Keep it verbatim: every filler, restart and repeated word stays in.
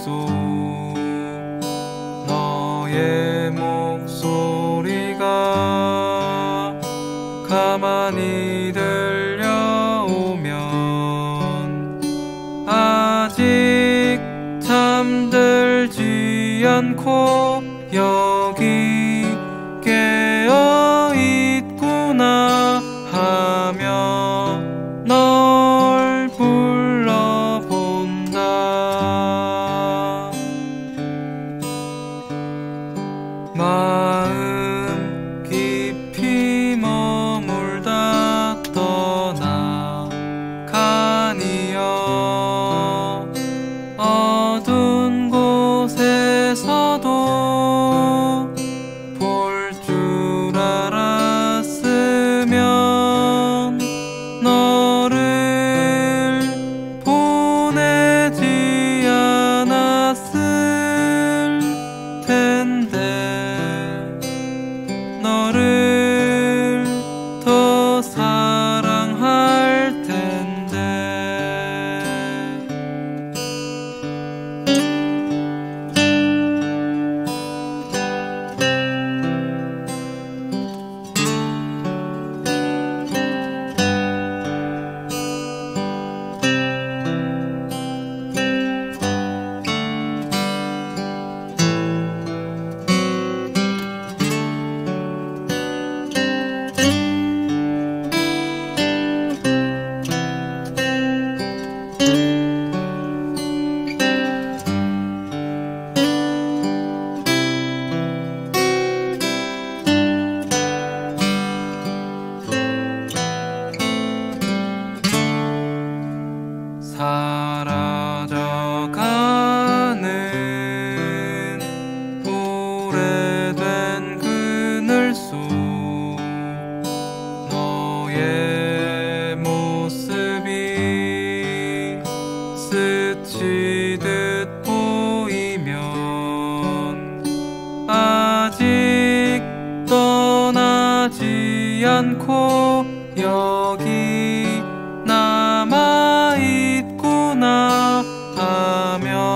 예수 너의 목소리가 가만히 들려오면 아직 잠들지 않고 여기 깨어 있구나 하며 널 불러본다. 마음 깊이 머물다 떠나가니여 어두운 곳에서도 너를 더 사랑할 텐데. 사라져가는 오래된 그늘 속 너의 모습이 스치듯 보이면 아직 떠나지 않고 여기 남아있구나 하며